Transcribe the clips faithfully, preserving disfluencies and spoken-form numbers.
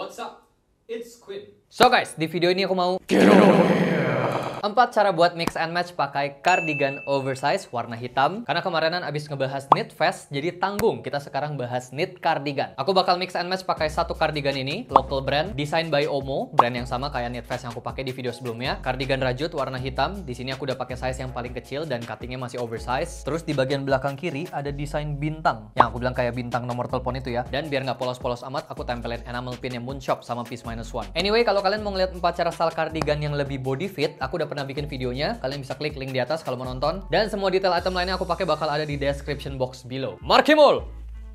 What's up? It's Quinn. So guys, di video ini aku mau empat cara buat mix and match pakai cardigan oversize warna hitam. Karena kemarinan abis ngebahas knit vest, jadi tanggung kita sekarang bahas knit cardigan. Aku bakal mix and match pakai satu cardigan ini, local brand, design by Omo, brand yang sama kayak knit vest yang aku pakai di video sebelumnya. Cardigan rajut warna hitam. Di sini aku udah pakai size yang paling kecil dan cuttingnya masih oversize. Terus di bagian belakang kiri ada desain bintang, yang aku bilang kayak bintang nomor telepon itu ya. Dan biar nggak polos-polos amat, aku tempelin enamel pin yang moonshop sama piece minus one. Anyway, kalau kalian mau ngeliat empat cara style cardigan yang lebih body fit, aku udah pernah bikin videonya, kalian bisa klik link di atas kalau mau nonton, dan semua detail item lainnya aku pakai bakal ada di description box below. Markimol!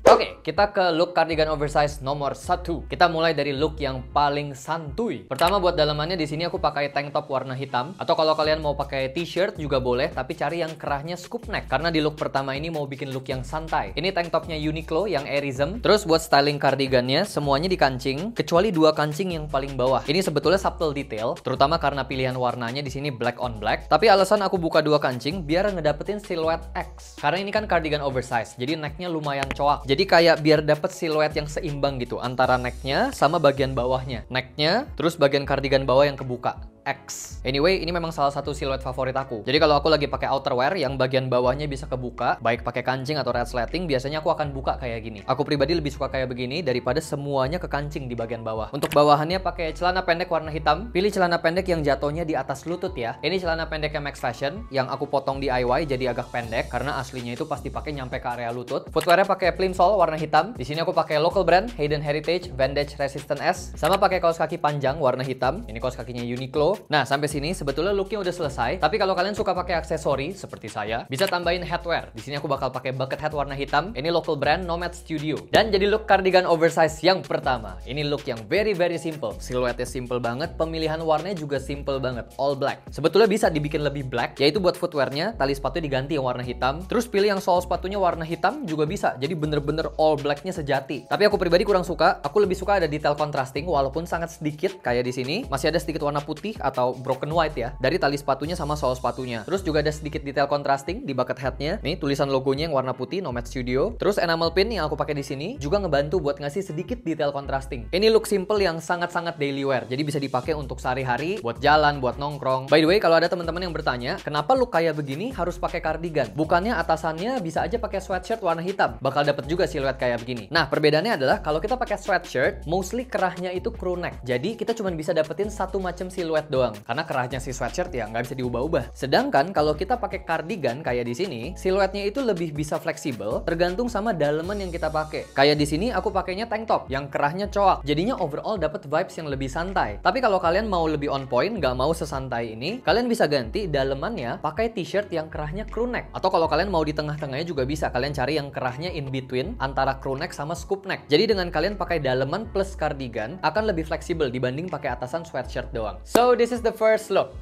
Oke, okay, kita ke look cardigan oversize nomor satu. Kita mulai dari look yang paling santuy. Pertama buat dalamannya di sini aku pakai tank top warna hitam, atau kalau kalian mau pakai t-shirt juga boleh, tapi cari yang kerahnya scoop neck karena di look pertama ini mau bikin look yang santai. Ini tank topnya Uniqlo yang Airism. Terus buat styling cardigannya semuanya dikancing kecuali dua kancing yang paling bawah. Ini sebetulnya subtle detail, terutama karena pilihan warnanya di sini black on black. Tapi alasan aku buka dua kancing biar ngedapetin siluet X. Karena ini kan cardigan oversize, jadi necknya lumayan coak. Jadi kayak biar dapet siluet yang seimbang gitu antara necknya sama bagian bawahnya. Necknya, terus bagian cardigan bawah yang kebuka. X. Anyway, ini memang salah satu siluet favorit aku. Jadi kalau aku lagi pakai outerwear yang bagian bawahnya bisa kebuka, baik pakai kancing atau resleting, biasanya aku akan buka kayak gini. Aku pribadi lebih suka kayak begini daripada semuanya ke kancing di bagian bawah. Untuk bawahannya pakai celana pendek warna hitam. Pilih celana pendek yang jatuhnya di atas lutut ya. Ini celana pendeknya Max Fashion yang aku potong D I Y jadi agak pendek karena aslinya itu pasti pakai nyampe ke area lutut. Footwearnya pakai plimsoll warna hitam. Di sini aku pakai local brand Heiden Heritage Vendage Resistance S. Sama pakai kaos kaki panjang warna hitam. Ini kaos kakinya Uniqlo. Nah, sampai sini sebetulnya looknya udah selesai. Tapi kalau kalian suka pakai aksesori seperti saya, bisa tambahin headwear. Di sini aku bakal pakai bucket hat warna hitam. Ini local brand Nomad Studio. Dan jadi look cardigan oversize yang pertama. Ini look yang very very simple. Siluetnya simple banget, pemilihan warnanya juga simple banget, all black. Sebetulnya bisa dibikin lebih black, yaitu buat footwearnya tali sepatunya diganti yang warna hitam. Terus pilih yang sol sepatunya warna hitam juga bisa. Jadi bener-bener all blacknya sejati. Tapi aku pribadi kurang suka. Aku lebih suka ada detail contrasting walaupun sangat sedikit kayak di sini. Masih ada sedikit warna putih atau broken white ya dari tali sepatunya sama sol sepatunya. Terus juga ada sedikit detail contrasting di bucket hatnya. Nih tulisan logonya yang warna putih Nomad Studio. Terus enamel pin yang aku pakai di sini juga ngebantu buat ngasih sedikit detail contrasting. Ini look simple yang sangat-sangat daily wear. Jadi bisa dipakai untuk sehari-hari, buat jalan, buat nongkrong. By the way, kalau ada teman-teman yang bertanya, kenapa look kayak begini harus pakai cardigan? Bukannya atasannya bisa aja pakai sweatshirt warna hitam, bakal dapet juga siluet kayak begini. Nah, perbedaannya adalah kalau kita pakai sweatshirt, mostly kerahnya itu crew neck. Jadi kita cuma bisa dapetin satu macam siluet doang, karena kerahnya si sweatshirt ya nggak bisa diubah-ubah. Sedangkan kalau kita pakai cardigan kayak di sini, siluetnya itu lebih bisa fleksibel, tergantung sama daleman yang kita pakai. Kayak di sini aku pakainya tank top yang kerahnya coak, jadinya overall dapat vibes yang lebih santai. Tapi kalau kalian mau lebih on point, nggak mau sesantai ini, kalian bisa ganti dalemannya pakai t-shirt yang kerahnya crew neck. Atau kalau kalian mau di tengah-tengahnya juga bisa, kalian cari yang kerahnya in between antara crew neck sama scoop neck. Jadi dengan kalian pakai daleman plus cardigan akan lebih fleksibel dibanding pakai atasan sweatshirt doang. So this is the first look.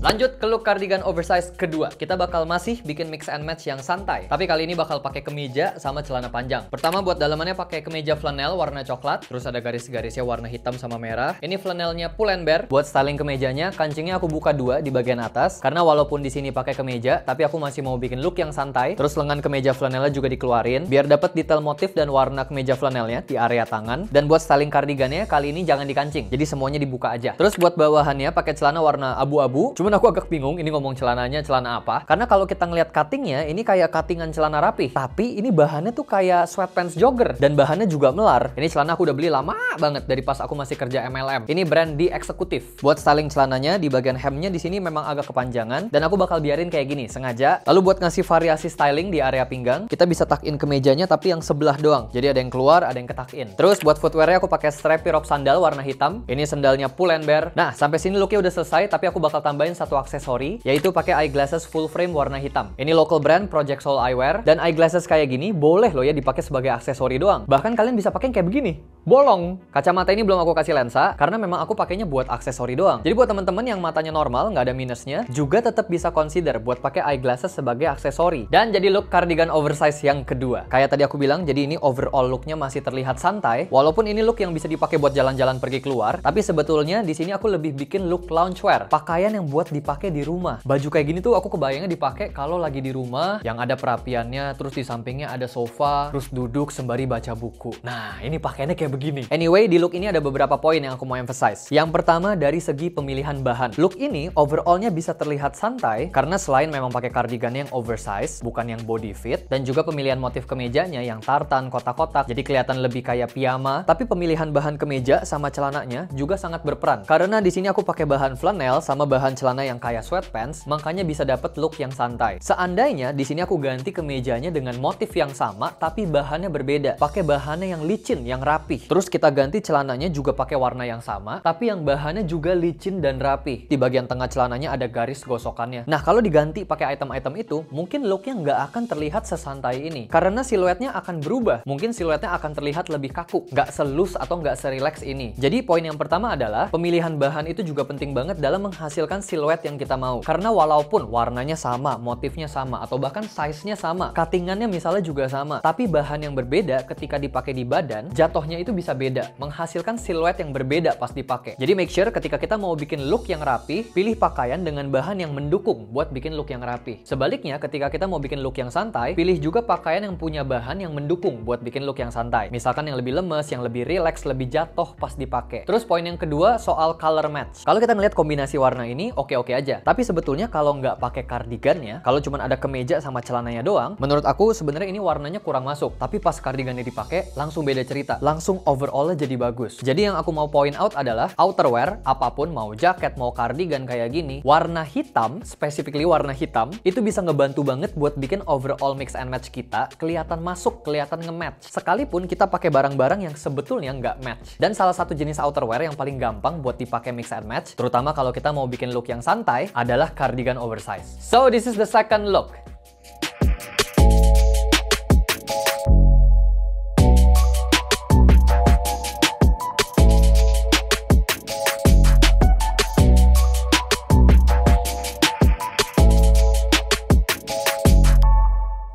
Lanjut ke look cardigan oversize kedua. Kita bakal masih bikin mix and match yang santai, tapi kali ini bakal pakai kemeja sama celana panjang. Pertama buat dalamannya pakai kemeja flanel warna coklat, terus ada garis-garisnya warna hitam sama merah. Ini flanelnya Pull and Bear. Buat styling kemejanya, kancingnya aku buka dua di bagian atas karena walaupun di sini pakai kemeja, tapi aku masih mau bikin look yang santai. Terus lengan kemeja flanelnya juga dikeluarin biar dapat detail motif dan warna kemeja flanelnya di area tangan. Dan buat styling cardigannya kali ini jangan dikancing, jadi semuanya dibuka aja. Terus buat bawahannya pakai celana warna abu-abu. Cuman aku agak bingung ini ngomong celananya celana apa, karena kalau kita ngelihat cuttingnya ini kayak cuttingan celana rapi, tapi ini bahannya tuh kayak sweatpants jogger dan bahannya juga melar. Ini celana aku udah beli lama banget dari pas aku masih kerja M L M. Ini brand The Executive. Buat styling celananya di bagian hemnya di sini memang agak kepanjangan dan aku bakal biarin kayak gini sengaja. Lalu buat ngasih variasi styling di area pinggang, kita bisa tuck in kemejanya tapi yang sebelah doang. Jadi ada yang keluar, ada yang ketuck in. Terus buat footwearnya aku pakai strappy rok sandal warna hitam. Ini sandalnya Pull and Bear. Nah, sampai sini looknya udah selesai, tapi aku bakal tambahin satu aksesoris aksesori, yaitu pakai eyeglasses full frame warna hitam. Ini local brand Project Soul Eyewear, dan eyeglasses kayak gini boleh loh ya dipakai sebagai aksesori doang. Bahkan kalian bisa pakai kayak begini, bolong. Kacamata ini belum aku kasih lensa karena memang aku pakainya buat aksesori doang. Jadi buat teman-teman yang matanya normal, nggak ada minusnya, juga tetap bisa consider buat pakai eyeglasses sebagai aksesori. Dan jadi look cardigan oversize yang kedua. Kayak tadi aku bilang, jadi ini overall looknya masih terlihat santai, walaupun ini look yang bisa dipakai buat jalan-jalan pergi keluar, tapi sebetulnya di sini aku lebih bikin look loungewear, pakaian yang buat dipakai di rumah. Baju kayak gini tuh aku kebayangnya dipakai kalau lagi di rumah, yang ada perapiannya, terus di sampingnya ada sofa, terus duduk sembari baca buku. Nah, ini pakaiannya kayak begini. Anyway, di look ini ada beberapa poin yang aku mau emphasize. Yang pertama, dari segi pemilihan bahan. Look ini overallnya bisa terlihat santai, karena selain memang pakai cardigan yang oversize, bukan yang body fit, dan juga pemilihan motif kemejanya yang tartan, kotak-kotak, jadi kelihatan lebih kayak piyama. Tapi pemilihan bahan kemeja sama celananya juga sangat berperan. Karena di sini aku pakai bahan flanel sama bahan celana yang kayak sweatpants, makanya bisa dapet look yang santai. Seandainya di sini aku ganti kemejanya dengan motif yang sama, tapi bahannya berbeda. Pakai bahannya yang licin, yang rapih. Terus kita ganti celananya juga pakai warna yang sama, tapi yang bahannya juga licin dan rapi. Di bagian tengah celananya ada garis gosokannya. Nah, kalau diganti pakai item-item itu, mungkin looknya nggak akan terlihat sesantai ini. Karena siluetnya akan berubah. Mungkin siluetnya akan terlihat lebih kaku, nggak selus atau nggak serileks ini. Jadi, poin yang pertama adalah, pemilihan bahan itu juga penting banget dalam menghasilkan siluet yang kita mau. Karena walaupun warnanya sama, motifnya sama, atau bahkan size-nya sama, cuttingannya misalnya juga sama, tapi bahan yang berbeda ketika dipakai di badan, jatuhnya itu bisa beda, menghasilkan siluet yang berbeda pas dipakai. Jadi make sure ketika kita mau bikin look yang rapi, pilih pakaian dengan bahan yang mendukung buat bikin look yang rapi. Sebaliknya, ketika kita mau bikin look yang santai, pilih juga pakaian yang punya bahan yang mendukung buat bikin look yang santai. Misalkan yang lebih lemes, yang lebih rileks, lebih jatuh pas dipakai. Terus poin yang kedua soal color match. Kalau kita ngelihat kombinasi warna ini, oke-oke aja. Tapi sebetulnya kalau nggak pakai kardigannya, kalau cuma ada kemeja sama celananya doang, menurut aku sebenarnya ini warnanya kurang masuk. Tapi pas kardigannya dipakai, langsung beda cerita. Langsung overallnya jadi bagus. Jadi yang aku mau point out adalah outerwear, apapun mau jaket, mau kardigan kayak gini, warna hitam, specifically warna hitam, itu bisa ngebantu banget buat bikin overall mix and match kita kelihatan masuk, kelihatan nge-match. Sekalipun kita pakai barang-barang yang sebetulnya nggak match. Dan salah satu jenis outerwear yang paling gampang buat dipakai mix and match, terutama kalau kita mau bikin look yang santai, adalah cardigan oversize. So, this is the second look.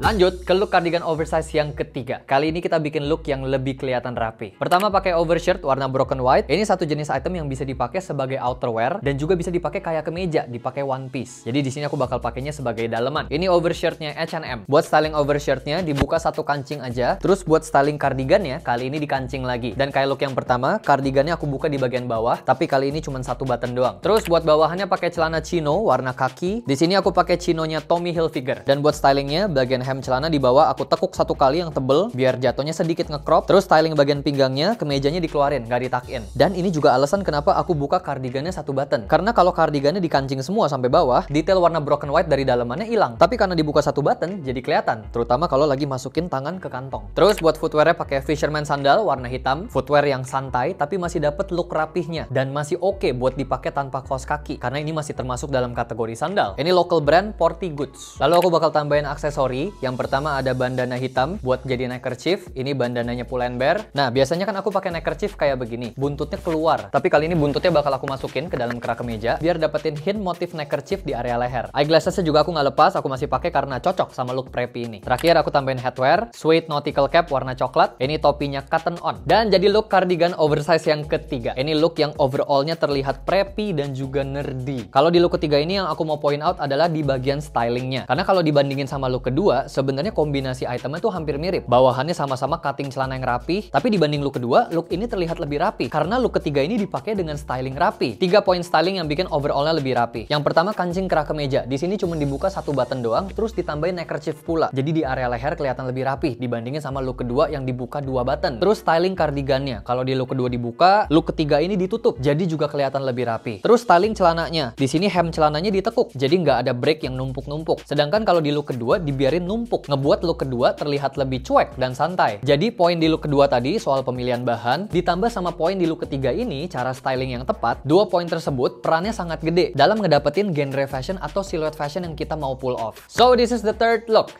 Lanjut ke look cardigan oversize yang ketiga. Kali ini kita bikin look yang lebih kelihatan rapi. Pertama pakai overshirt warna broken white. Ini satu jenis item yang bisa dipakai sebagai outerwear dan juga bisa dipakai kayak kemeja, dipakai one piece. Jadi di sini aku bakal pakainya sebagai daleman. Ini overshirtnya H and M. Buat styling overshirtnya dibuka satu kancing aja. Terus buat styling cardigannya kali ini dikancing lagi. Dan kayak look yang pertama, cardigannya aku buka di bagian bawah, tapi kali ini cuma satu button doang. Terus buat bawahannya pakai celana chino warna kaki. Di sini aku pakai chinonya Tommy Hilfiger. Dan buat stylingnya bagian hem celana di bawah aku tekuk satu kali yang tebel biar jatuhnya sedikit ngecrop. Terus styling bagian pinggangnya, kemejanya dikeluarin, nggak ditak-in. Dan ini juga alasan kenapa aku buka kardigannya satu button, karena kalau kardigannya dikancing semua sampai bawah, detail warna broken white dari dalemannya hilang. Tapi karena dibuka satu button jadi kelihatan, terutama kalau lagi masukin tangan ke kantong. Terus buat footwearnya pakai fisherman sandal warna hitam, footwear yang santai tapi masih dapet look rapihnya dan masih oke okay buat dipakai tanpa kaos kaki karena ini masih termasuk dalam kategori sandal. Ini local brand Portigoods. Lalu aku bakal tambahin aksesori. Yang pertama ada bandana hitam buat jadi neckerchief. Ini bandananya Pull and Bear. Nah, biasanya kan aku pakai neckerchief kayak begini, buntutnya keluar. Tapi kali ini buntutnya bakal aku masukin ke dalam kerak kemeja biar dapetin hint motif neckerchief di area leher. Eyeglassesnya juga aku nggak lepas, aku masih pakai karena cocok sama look preppy ini. Terakhir aku tambahin headwear, sweet nautical cap warna coklat. Ini topinya Cotton On. Dan jadi look cardigan oversize yang ketiga. Ini look yang overallnya terlihat preppy dan juga nerdy. Kalau di look ketiga ini yang aku mau point out adalah di bagian stylingnya. Karena kalau dibandingin sama look kedua, sebenarnya kombinasi itemnya tuh hampir mirip. Bawahannya sama-sama cutting celana yang rapi, tapi dibanding look kedua, look ini terlihat lebih rapi karena look ketiga ini dipakai dengan styling rapi. Tiga poin styling yang bikin overallnya lebih rapi. Yang pertama kancing kerak kemeja. Di sini cuma dibuka satu button doang, terus ditambahin neckerchief pula. Jadi di area leher kelihatan lebih rapi dibandingin sama look kedua yang dibuka dua button. Terus styling kardigannya. Kalau di look kedua dibuka, look ketiga ini ditutup. Jadi juga kelihatan lebih rapi. Terus styling celananya. Di sini hem celananya ditekuk, jadi nggak ada break yang numpuk-numpuk. Sedangkan kalau di look kedua dibiarin numpuk. empuk, ngebuat look kedua terlihat lebih cuek dan santai. Jadi poin di look kedua tadi soal pemilihan bahan, ditambah sama poin di look ketiga ini, cara styling yang tepat, dua poin tersebut perannya sangat gede dalam ngedapetin genre fashion atau siluet fashion yang kita mau pull off. So this is the third look.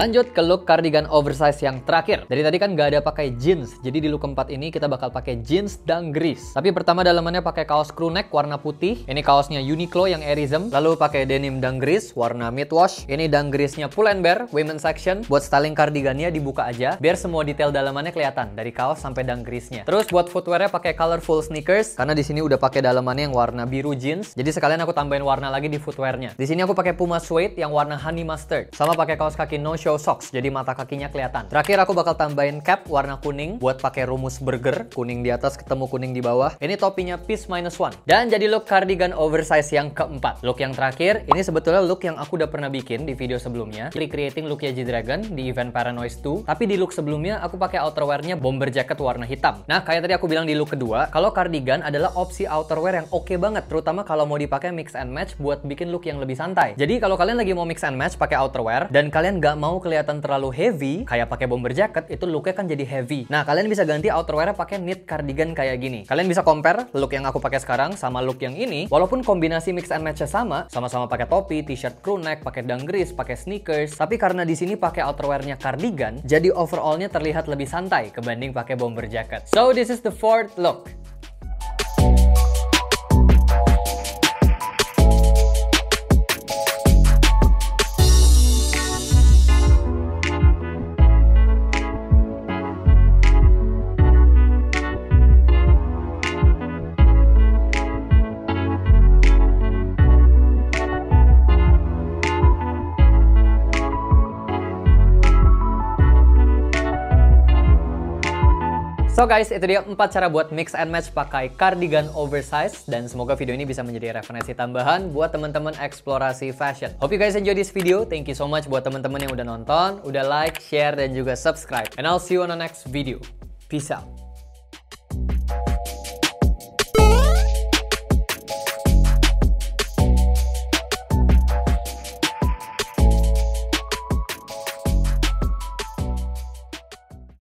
Lanjut ke look cardigan oversize yang terakhir. Dari tadi kan nggak ada pakai jeans, jadi di look keempat ini kita bakal pakai jeans dan gris. Tapi pertama dalamannya pakai kaos crew neck warna putih. Ini kaosnya Uniqlo yang Airism. Lalu pakai denim dan gris warna mid wash. Ini dan grisnya Pull and Bear women section. Buat styling cardigannya dibuka aja, biar semua detail dalamannya kelihatan dari kaos sampai dan grisnya. Terus buat footwearnya pakai colorful sneakers, karena di sini udah pakai dalamannya yang warna biru jeans. Jadi sekalian aku tambahin warna lagi di footwearnya. Di sini aku pakai Puma suede yang warna honey mustard. Sama pakai kaos kaki no show socks, jadi mata kakinya kelihatan. Terakhir aku bakal tambahin cap warna kuning buat pakai rumus burger, kuning di atas ketemu kuning di bawah. Ini topinya piece minus one. Dan jadi look cardigan oversize yang keempat. Look yang terakhir, ini sebetulnya look yang aku udah pernah bikin di video sebelumnya, recreating looknya G-Dragon di event Paranoise two. Tapi di look sebelumnya aku pakai outerwearnya bomber jacket warna hitam. Nah, kayak tadi aku bilang di look kedua, kalau cardigan adalah opsi outerwear yang oke banget, terutama kalau mau dipakai mix and match buat bikin look yang lebih santai. Jadi kalau kalian lagi mau mix and match pakai outerwear dan kalian gak mau kelihatan terlalu heavy, kayak pakai bomber jacket, itu looknya kan jadi heavy. Nah, kalian bisa ganti outerwear pakai knit cardigan kayak gini. Kalian bisa compare look yang aku pakai sekarang sama look yang ini, walaupun kombinasi mix and match-nya sama, sama-sama pakai topi, t-shirt crew neck, pakai dang gris, pakai sneakers, tapi karena di sini pakai outerwearnya cardigan, jadi overallnya terlihat lebih santai kebanding pakai bomber jacket. So this is the fourth look. So guys, itu dia empat cara buat mix and match pakai cardigan oversize, dan semoga video ini bisa menjadi referensi tambahan buat teman-teman eksplorasi fashion. Hope you guys enjoy this video. Thank you so much buat teman-teman yang udah nonton, udah like, share, dan juga subscribe. And I'll see you on the next video. Peace out.